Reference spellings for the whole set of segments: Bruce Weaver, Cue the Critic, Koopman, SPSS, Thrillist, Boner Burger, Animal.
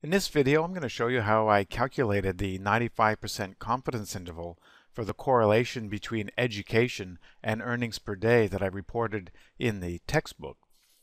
In this video, I'm going to show you how I calculated the 95% confidence interval for the correlation between education and earnings per day that I reported in the textbook.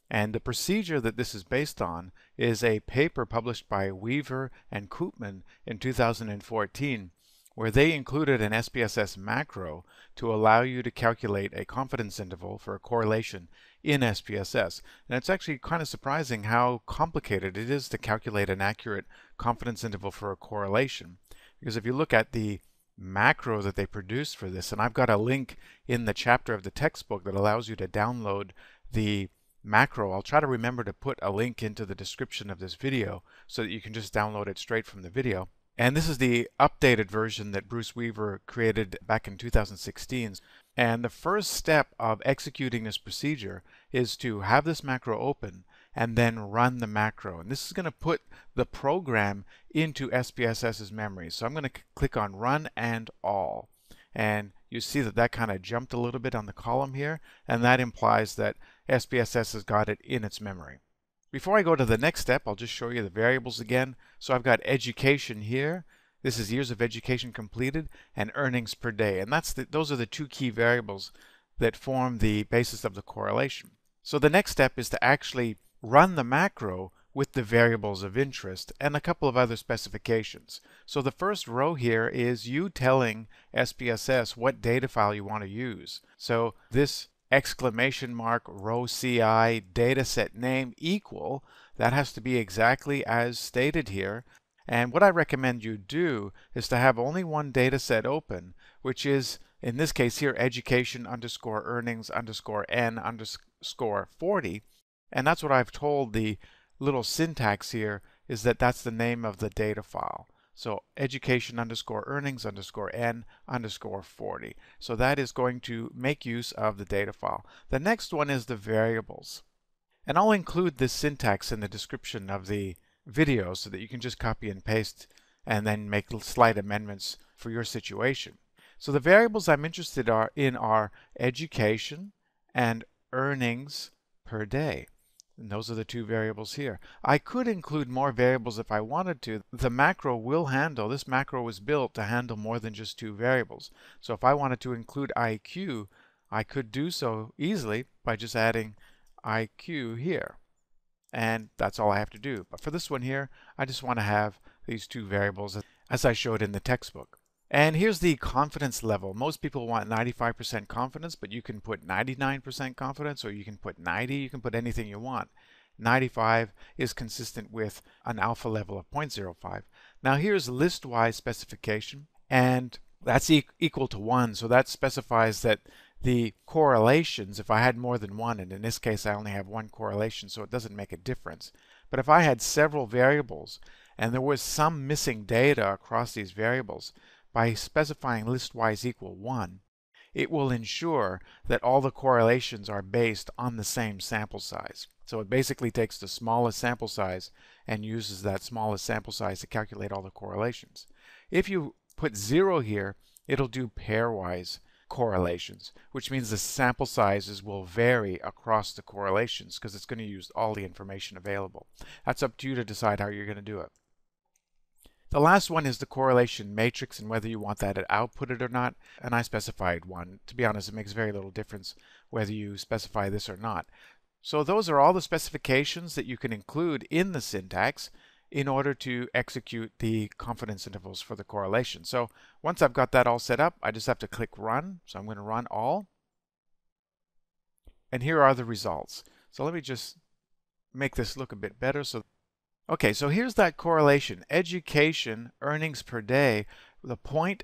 And the procedure that this is based on is a paper published by Weaver and Koopman in 2014, where they included an SPSS macro to allow you to calculate a confidence interval for a correlation in SPSS. And it's actually kind of surprising how complicated it is to calculate an accurate confidence interval for a correlation. Because if you look at the macro that they produced for this, and I've got a link in the chapter of the textbook that allows you to download the macro. I'll try to remember to put a link into the description of this video so that you can just download it straight from the video. And this is the updated version that Bruce Weaver created back in 2016. And the first step of executing this procedure is to have this macro open and then run the macro. And this is going to put the program into SPSS's memory. So I'm going to click on Run and All. And you see that that kind of jumped a little bit on the column here. And that implies that SPSS has got it in its memory. Before I go to the next step, I'll just show you the variables again. So I've got education here. This is years of education completed and earnings per day. And those are the two key variables that form the basis of the correlation. So the next step is to actually run the macro with the variables of interest and a couple of other specifications. So the first row here is you telling SPSS what data file you want to use. So this ! row CI dataset name equal, that has to be exactly as stated here. And what I recommend you do is to have only one dataset open, which is in this case here education underscore earnings underscore n underscore 40. And that's what I've told the little syntax here, is that that's the name of the data file. So education underscore earnings underscore n underscore 40. So that is going to make use of the data file. The next one is the variables. And I'll include this syntax in the description of the video so that you can just copy and paste and then make slight amendments for your situation. So the variables I'm interested in are education and earnings per day. And those are the two variables here. I could include more variables if I wanted to. The macro will handle, this macro was built to handle more than just two variables. So if I wanted to include IQ, I could do so easily by just adding IQ here. And that's all I have to do. But for this one here, I just want to have these two variables as I showed in the textbook. And here's the confidence level. Most people want 95% confidence, but you can put 99% confidence, or you can put 90, you can put anything you want. 95 is consistent with an alpha level of 0.05. Now here's list-wise specification, and that's equal to 1, so that specifies that the correlations, if I had more than one, and in this case I only have one correlation, so it doesn't make a difference. But if I had several variables, and there was some missing data across these variables, by specifying list-wise equal 1, it will ensure that all the correlations are based on the same sample size. So it basically takes the smallest sample size and uses that smallest sample size to calculate all the correlations. If you put 0 here, it'll do pairwise correlations, which means the sample sizes will vary across the correlations because it's going to use all the information available. That's up to you to decide how you're going to do it. The last one is the correlation matrix and whether you want that outputted or not, and I specified 1. To be honest, it makes very little difference whether you specify this or not. So those are all the specifications that you can include in the syntax in order to execute the confidence intervals for the correlation. So once I've got that all set up, I just have to click Run. So I'm going to run all. And here are the results. So let me just make this look a bit better. Okay, so here's that correlation. Education, earnings per day, the point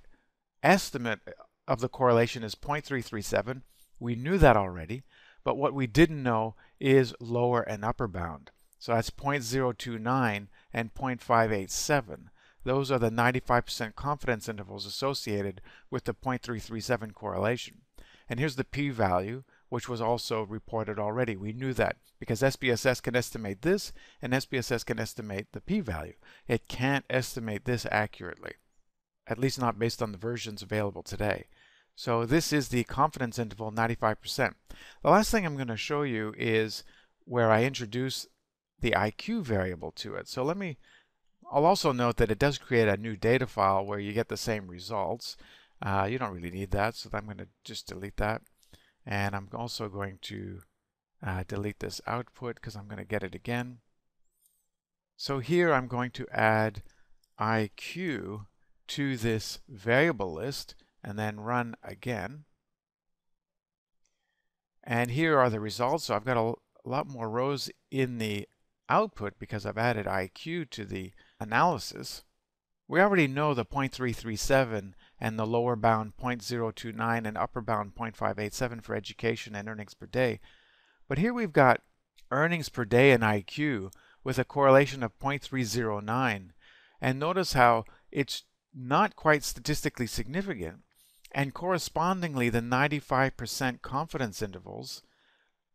estimate of the correlation is 0.337. We knew that already, but what we didn't know is lower and upper bound. So that's 0.029 and 0.587. Those are the 95% confidence intervals associated with the 0.337 correlation. And here's the p-value, which was also reported already. We knew that because SPSS can estimate this and SPSS can estimate the p-value. It can't estimate this accurately, at least not based on the versions available today. So this is the confidence interval 95%. The last thing I'm going to show you is where I introduce the IQ variable to it. So let me I'll also note that it does create a new data file where you get the same results. You don't really need that, so I'm going to just delete that. And I'm also going to delete this output because I'm going to get it again. So here I'm going to add IQ to this variable list and then run again. And here are the results. So I've got a lot more rows in the output because I've added IQ to the analysis. We already know the 0.337 and the lower bound 0.029 and upper bound 0.587 for education and earnings per day. But here we've got earnings per day and IQ with a correlation of 0.309. And notice how it's not quite statistically significant. And correspondingly, the 95% confidence intervals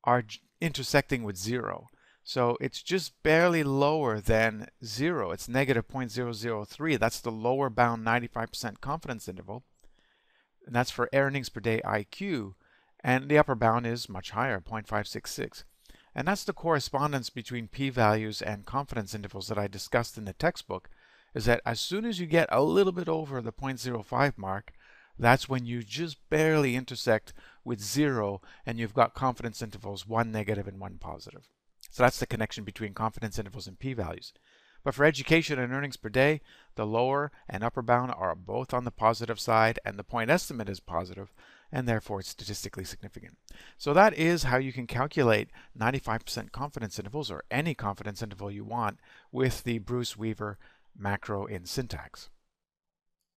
are intersecting with 0. So it's just barely lower than 0. It's negative 0.003. That's the lower bound 95% confidence interval. And that's for earnings per day IQ. And the upper bound is much higher, 0.566. And that's the correspondence between p-values and confidence intervals that I discussed in the textbook, is that as soon as you get a little bit over the 0.05 mark, that's when you just barely intersect with 0 and you've got confidence intervals 1 negative and 1 positive. So that's the connection between confidence intervals and p-values. But for education and earnings per day, the lower and upper bound are both on the positive side, and the point estimate is positive, and therefore it's statistically significant. So that is how you can calculate 95% confidence intervals, or any confidence interval you want, with the Bruce Weaver macro in syntax.